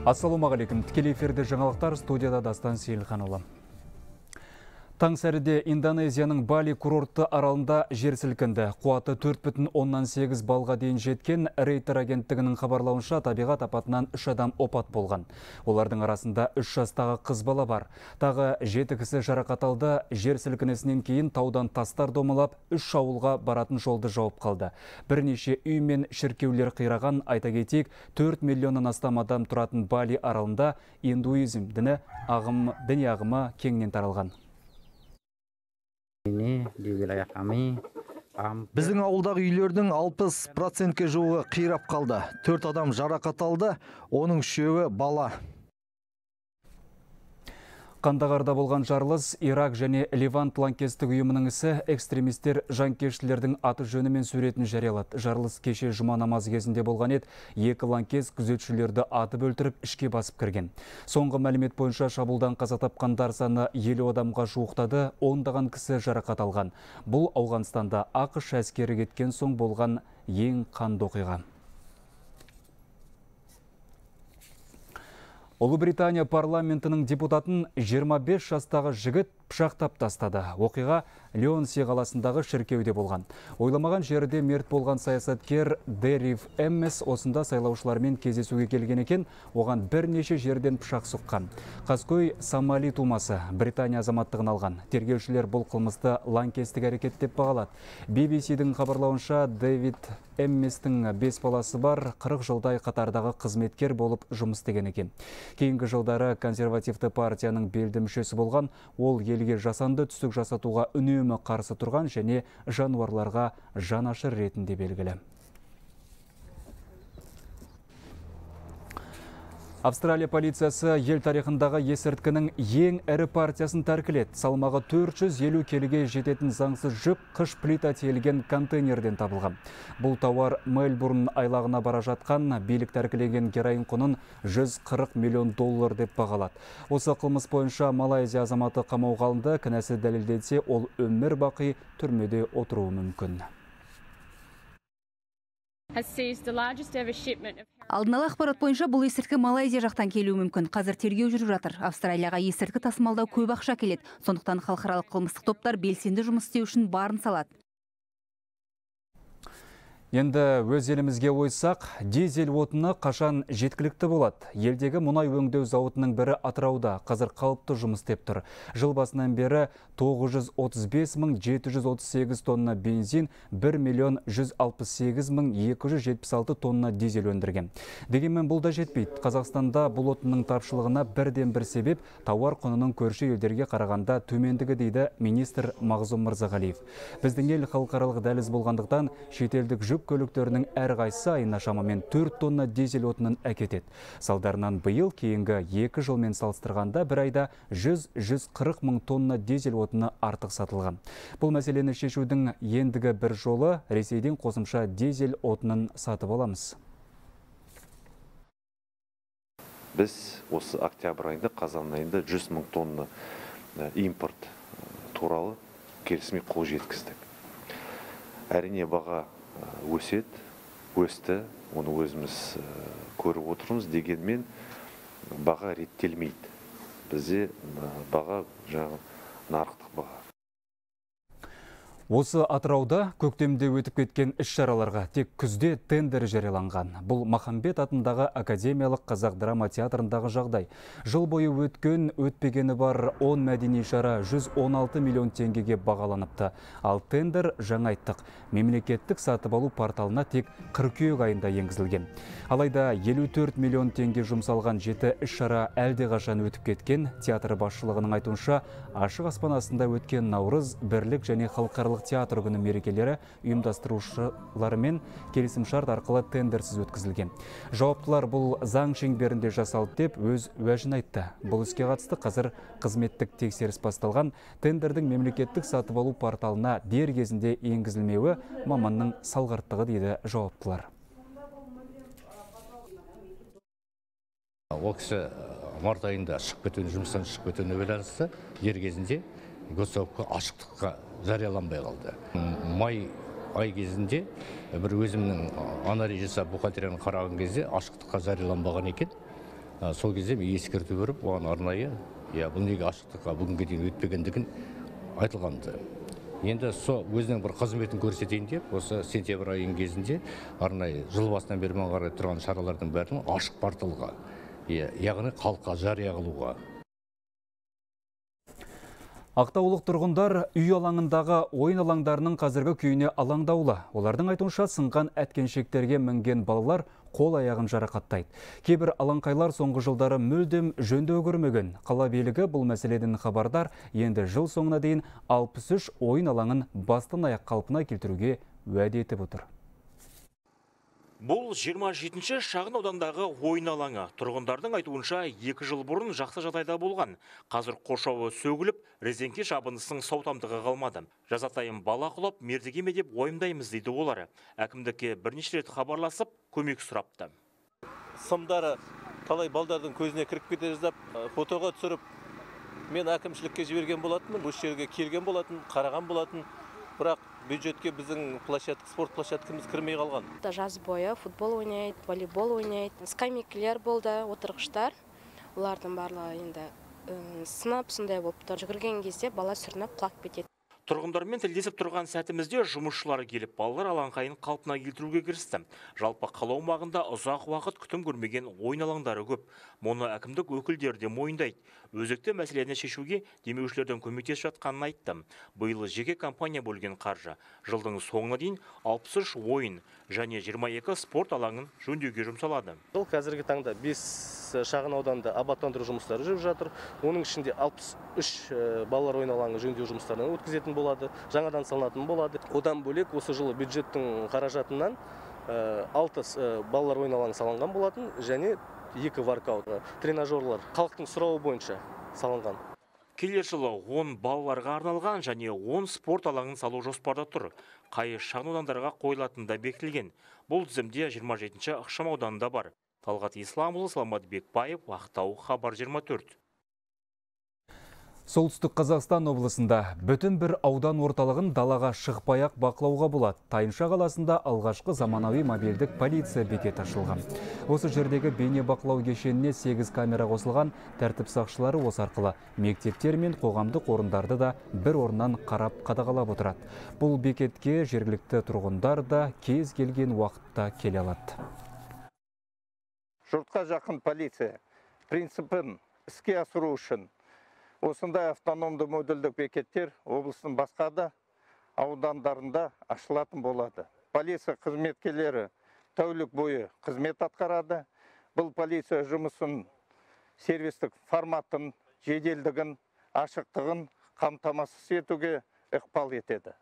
Ассалаумағалейкум. Тікелей эфирде жаңалықтар, студияда Дастан Сейілханұлы. Таң сәріде Индонезияның Бали курортты аралында жер сілкінді. Қуаты 4,8 балға дейін жеткен. Рейтер агенттігінің хабарлауынша табиғат апатынан 3 адам опат болған. Олардың арасында 3 жастағы қыз бала бар. Тағы 7 кісі жарақат алды. Жер сілкінісінен кейін таудан тастар домалап, 3 ауылға баратын жолды жауып қалды. Бірнеше үй мен шіркеулер қираған. Айта кетейік, 4 миллионнан астам адам тұратын Бали аралында индуизм діни ағымы кеңінен таралған. Біздің ауылдағы үйлердің 60%-ке жуығы қирап қалды. 4 адам жарақат алды, оның үшеуі бала. Қандағарда болған жарылыс Ирак және Левант лаңкестік ұйымының ісі. Экстремистер жанкештілердің аты жөнімен суретін жариялады. Жарылыс кеше жұма намазы кезінде болған еді. 2 лаңкес күзетшілерді атып өлтіріп ішке басып кірген. Соңғы мәлімет бойынша шабуылдан қаза тапқандар саны 50 адамға жуықтады, 10-даған кісі жарақат алған. Бұл Ауғанстанда АABŞ әскері кеткен соң болған ең қанды оқиға. Ұлыбритания парламентінің депутатын 25 жастағы жігіт пышақтап тастады. Оқиға Леонси қаласындағы шіркеуде болған. Ойламаған жерде мерт болған саясаткер Дерив Эммес осында сайлаушылармен кездесуге келген екен, оған бірнеше жерден пышақ сұққан. Қаскөй Сомали тумасы Британия азаматтығын алған. Тергеушілер бұл қылмысты лаңкестік әрекет деп бағалады. BBC-дің хабарлауынша Дэвид Эмместің 5 баласы бар, 40 жылдай қатардағы қызметкер болып жұмыс істеген екен. Кейінгі жылдары консервативті партияның белді мүшесі болған, ол елге жасанды түсік жасатуға үнемі қарсы тұрған және жануарларға жанашыр ретінде белгілі. Австралия полициясы ел тарихындағы есірткінің ең әрі партиясын тәркілет. Салмағы 450 келіге жететін заңсыз жүк қыш плита тиелген контейнерден табылған. Бұл тауар Мельбурн айлағына бара жатқан, билік тәркілеген героин құнын 140 миллион доллар деп бағалады. Осы қылмыс бойынша Малайзия азаматы қамауға алынды. Кінәсі дәлелденсе, ол өмір бақи түрмеде отыруы мүмкін. Алдын-ала ақпарат бойынша бұл есірткі Малайзия жақтан келуі мүмкін. Қазір тергеу жүріп жатыр. Австралияға есірткі тасымалдау көп ақша келеді. Сондықтан халықаралық қылмыстық топтар белсенді жұмыс істеу үшін барын салады. Енді өз елімізге ойсақ, дизель отыны қашан жеткілікті болады. Елдегі мұнай өңдеу зауытының бірі Атырауда қазір қалыпты жұмыс істеп тұр. Жыл басынан бері 935.738 тонна бензин, 1.168.276 тонна дизель өндірген. Дегенмен бұл да жетпейді. Қазақстанда бұл отының тапшылығына бірден бір себеп тауар құнының көрші елдерге қарағанда төмендігі, дейді министр Мағзұм Мырзағалиев. Біздің ел халықаралық дәліз болғандықтан шетелдік жүк көліктерінің әрқайсы айына шамамен 4 тонна дизель отынын әкетеді. Салдарынан биыл кейінгі 2 жылмен салыстырғанда бір айда 100-140 мың тонна дизель отыны артық сатылған. Бұл мәселені шешудің ендігі бір жолы Ресейден қосымша дизель отынын сатып аламыз. Біз осы октябрь айында, қазан айында 100 мың тонна импорт туралы келісімге қол жеткіздік. Әрине баға өсті, оны өзіміз көріп отырмыз, дегенмен баға реттелмейді. Бізде баға нарықтық баға. Осы Атырауда көктемде өтіп кеткен іс-шараларға тек күзде тендер жарияланған. Бұл Махамбет атындағы академиялық қазақ драма театрындағы жағдай. Жыл бойы өтпегені бар 10 мәдени шара 116 миллион теңгеге бағаланыпты. Ал тендер жаңа айттық. Мемлекеттік сатып алу порталына тек 40 айында енгізілген. Алайда 54 миллион теңге жұмсалған 7 іс-шара әлдеқашан өтіп кеткен. Театр басшылығының айтуынша, ашық аспан астында өткен Наурыз, Бірлік және Халықаралық театр күні мерекелері ұйымдастырушылармен келісімшарт арқылы тендерсіз өткізілген. Жауаптылар бұл заң шеңберінде жасалды деп өз уәжін айтты. Бұл іске қатысты қазір қызметтік тексеріс басталған. Тендердің мемлекеттік сатып алу порталына дер кезінде енгізілмеуі маманның салғырттығы, дейді жауаптылар. Ол кісі март айында жұмыстан шығып кетуіне байланысты дер кезінде госсауапқа ашықтыққа жарияланбай қалды. Май ай кезінде бір өзімнің ана режиссер бухгалтерияны қараған кезде ашықтыққа жарияланбаған екен. сол кезде мен ескерту беріп, оған арнайы, бұл неге ашықтыққа бүгінге дейін өтпегендігін айтылғанды. Енді сол өзінің бір қызметін көрсетейін деп, осы сентябрь айының кезінде арнайы жыл басынан бері қарай тұрған шаралардың бәрін ашық порталға, яғни халыққа жария қылуға. Ақтаулық тұрғындар үй алаңындағы ойын алаңдарының қазіргі күйіне алаңдаулы. Олардың айтуынша сынған әткеншектерге мінген балалар қол аяғын жарақаттайды. Кейбір алаңқайлар соңғы жылдары мүлдем жөндеу көрмеген. Қала билігі бұл мәселеден хабардар, енді жыл соңына дейін 63 ойын алаңын бастан аяқ қалпына келтіруге уәде етіп отыр. Бұл 27-ші шағын аудандағы ойын алаңы. Тұрғындардың айтуынша 2 жыл бұрын жақсы жағдайда болған. Қазір қоршауы сөгіліп, резеңке жабындысының саутамдығы қалмады. Жазатайым бала құлап, мердігеме деп ойымдаймыз дейді олары. Әкімдікке бірнеше рет хабарласып, көмек сұрапты. Сымдары талай балдардың көзіне кіріп кете жаздап, фотоға түсіріп, мен әкімшілікке жіберген болатын, бұл жерге келген болатын, қараған болатын. Бірақ бюджетке біздің спорт площадкамыз кірмей қалған. Жаз бойы футбол ойнайды, волейбол ойнайды, скамейкілер болды, отырғыштар. Олардың барлығы енді сынап сондай болып тұр. Жүгірген кезде бала сүрініп құлап кетеді. Тұрғындармен тілдесіп тұрған сәтімізде жұмысшылары келіп, балалар алаңқайын қалпына келтіруге кірісті. Жалпы қала аумағында ұзақ уақыт күтім көрмеген ойын алаңдары көп. Мұны әкімдік өкілдері де мойындайды. Өзекті мәселені шешуге демеушілердің көмектесіп жатқанын айтты. Биыл жеке компания бөлген қаржы жылдың соңына дейін 63 ойын және 22 спорт алаңын жөндеуге жұмсалады. Бұл қазіргі таңда 5 шағын ауданда абаттандыру жұмыстары жүріп жатыр. Оның ішінде 63 балалар ойын алаңы жөндеу жұмыстарын өткізетін болады, жаңадан салынатын болады. Одан бөлек осы жылы бюджеттің қаражатынан 6 балалар ойын алаңы салынған болатын және 2 воркаут тренажерлар халықтың сұрауы бойынша салынған. Келер жылы 10 балаларға арналған және 10 спорт алаңын салу жоспарда тұр. Қайы шағын аудандарға қойылатында бекітілген. Бұл тізімде 27-ші ықшам ауданында бар. Талғат Исламұлы, Саламат Бекбаев, Ақтау, Хабар 24. Солтүстік Қазақстан облысында бүтін бір аудан орталығын далаға шықпай-ақ бақылауға болады. Тайынша қаласында алғашқы заманауи мобильдік полиция бекеті ашылған. Осы жердегі бейне бақылау кешеніне 8 камера қосылған. Тәртіп сақшылары осы арқылы мектептер мен қоғамдық орындарды да бір орнан қарап қадағалап отырады. Бұл бекетке жергілікті тұрғындар да кез келген уақытта келе алады. Жұртқа жақын полиция принципін іске асыру үшін осындай автономды модульдік бекеттер облыстың басқа да аудандарында ашылатын болады. Полиция қызметкерлері тәулік бойы қызмет атқарады. Бұл полиция жұмысын сервистік форматын, жеделдігін, ашықтығын қамтамасыз етуге ықпал етеді.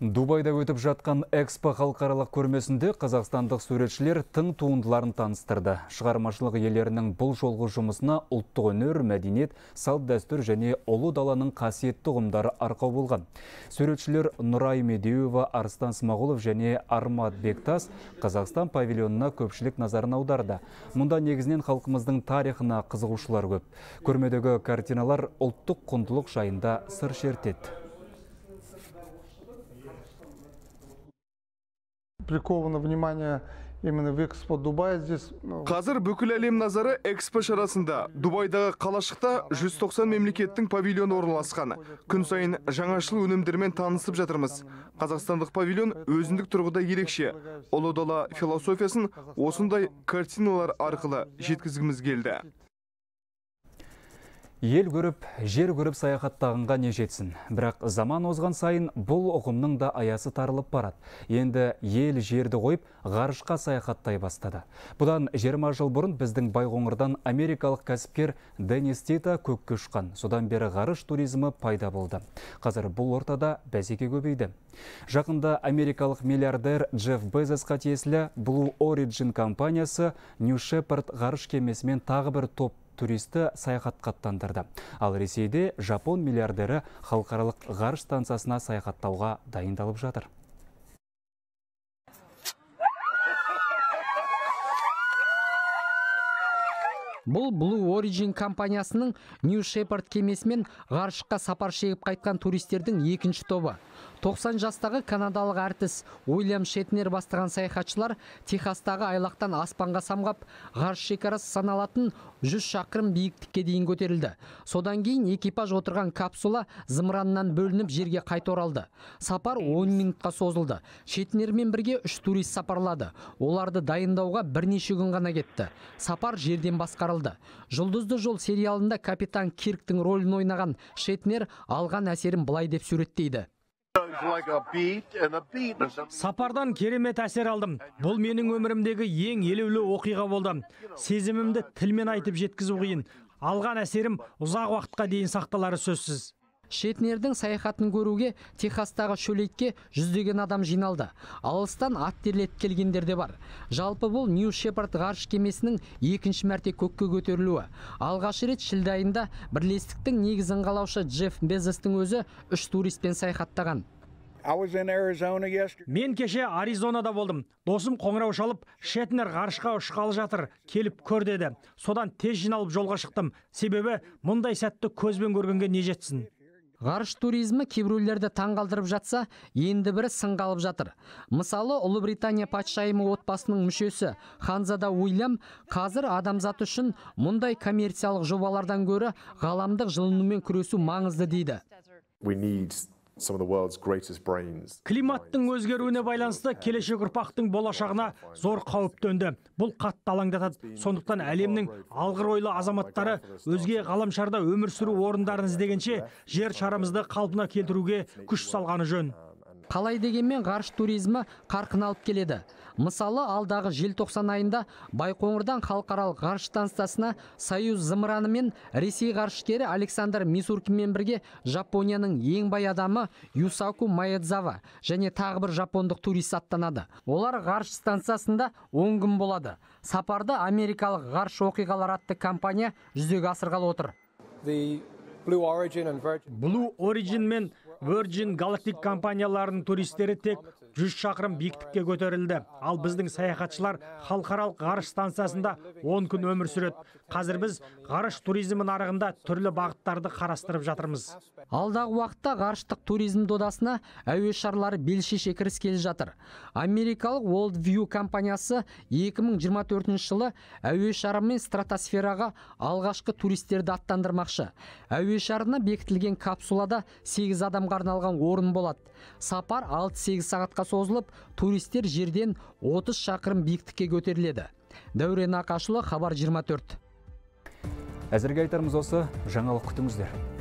Дубайда өтіп жатқан Экспо халықаралық көрмесінде қазақстандық суретшілер тың туындыларын таныстырды. Шығармашылық иелерінің бұл жолғы жұмысына ұлттық өнер, мәдениет, салт дәстүр және ұлы даланың қасиетті ұғымдары арқау болған. Суретшілер Нұрай Медиуева, Арстан Смағұлов және Армат Бектас Қазақстан павильонына көпшілік назарын аударды. Мұнда негізінен халқымыздың тарихына қызығушылар көп. Көрмедегі картиналар ұлттық құндылық жайында сыр шертеді. Приковано внимание именно в Экспо Дубай здесь. Қазір бүкіл әлем назары Экспо шарасында. Дубайдағы қалашықта 190 мемлекеттің павильоны орналасқан. Күн сайын жаңашыл өнімдермен танысып жатырмыз. Қазақстандық павильон өзіндік тұрғыда ерекше. Ұлы дала философиясын осындай картиналар арқылы жеткізгіміз келді. Ел көріп, жер көріп саяхаттағанға не жетсін. Бірақ заман озған сайын бұл ұғымның да аясы тарылып барады. Енді ел жерді қойып, ғарышқа саяхаттай бастады. Бұдан 20 жыл бұрын біздің Байқоңырдан америкалық кәсіпкер Денис Тита көкке ұшқан. Содан бері ғарыш туризмі пайда болды. Қазір бұл ортада бәсеке көбейді. Жақында америкалық миллиардер Джефф Безосқа тиесілі Blue Origin компаниясы New Shepard ғарыш кемесімен тағы бір топ туристі саяхатқа аттандырды. Ал Ресейде Жапон миллиардері халықаралық ғарыш станциясына саяхаттауға дайындалып жатыр. Бұл Blue Origin компаниясының New Shepard кемесімен ғарышқа сапар шегіп қайтқан туристердің екінші тобы. 90 жастағы канадалық әртіс Уильям Шетнер бастаған саяхатшылар Техастағы айлақтан аспанға самғап, ғарыш шекарасы саналатын 100 шақырым биіктікке дейін көтерілді. Содан кейін экипаж отырған капсула зымыраннан бөлініп жерге қайта оралды. Сапар 10 минутқа созылды. Шетнермен бірге 3 турист сапарлады. Оларды дайындауға бірнеше күн ғана кетті. Сапар жерден басқарылды. Жұлдызды жол сериалында капитан Кирктің рөлін ойнаған Шетнер алған әсерін былай деп суреттейді. Сапардан керемет әсер алдым. Бұл менің өмірімдегі ең елеулі оқиға болды. Сезімімді тілмен айтып жеткізу қиын. Алған әсерім ұзақ уақытқа дейін сақталары сөзсіз. Шетнердің саяхатын көруге Техастағы шөлейтке жүздеген адам жиналды. Алыстан ат терлетіп келгендер де бар. Жалпы бұл New Shepard ғарыш кемесінің екінші мәрте көкке көтерілуі. Алғаш рет шілде айында бірлестіктің негізін қалаушы Джефф Безостың өзі 3 туристпен саяхаттаған. Мен кеше Аризонада болдым. Досым қоңырау шалып, Шетнер ғарышқа ұшқалы жатыр, келіп көр деді. Содан тез жиналып жолға шықтым. Себебі мұндай сәтті көзбен көргенге не жетсін. Ғарыш туризмі кейбіреулерді таңғалдырып жатса, енді бірі сынғалып жатыр. Мысалы, Ұлыбритания патшайымы отбасының мүшесі ханзада Уильям қазір адамзат үшін мұндай коммерциялық жобалардан гөрі ғаламдық жылынумен күресу маңызды дейді. Климаттың өзгеруіне байланысты келешек ұрпақтың болашағына зор қауіп төнді. Бұл қатты алаңдатады. Сондықтан әлемнің алғыр ойлы азаматтары өзге ғаламшарда өмір сүру орындарын іздегенше жер шарамызды қалпына келтіруге күш салғаны жөн. Қалай дегенмен ғарыш туризмі қарқын алып келеді. Мысалы, алдағы желтоқсан айында Байконырдан Халықаралық ғарыш станциясына Союз зымыраны мен Ресей ғарышкері Александр Мисуркинмен бірге Жапонияның ең бай адамы Юсаку Маэдзава және тағы бір жапондық турист аттанады. Олар ғарыш станциясында 10 күн болады. Сапарды америкалық ғарыш оқиғалар атты компания жүзеге асырғалы отыр. Blue Origin мен Virgin Галактик компанияларының туристері тек 100 шақырым биіктікке көтерілді. Ал біздің саяхатшылар халықаралық ғарыш станциясында 10 күн өмір сүреді. Қазір біз ғарыш туризмі нарығында түрлі бағыттарды қарастырып жатырмыз. Алдағы уақытта ғарыштық туризм додасына әуе шарлары белшеше кіріс келе жатыр. Америкалық World View компаниясы 2024 жылы әуе шарымен стратосфераға алғашқы туристерді аттандырмақшы. Әуе шарына бекітілген капсулада 8 адамға арналған орын болады. Сапар 6-8 сағатқа созылып, туристер жерден 30 шақырым биіктікке көтеріледі. Дәурен Ақашылы, Хабар 24. Әзірге айтарымыз осы, жаңалық күтіңіздер.